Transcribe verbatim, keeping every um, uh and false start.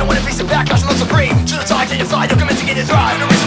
don't wanna face the backlash, I'm not afraid. To the tide, take your side, you'll commit to get it right.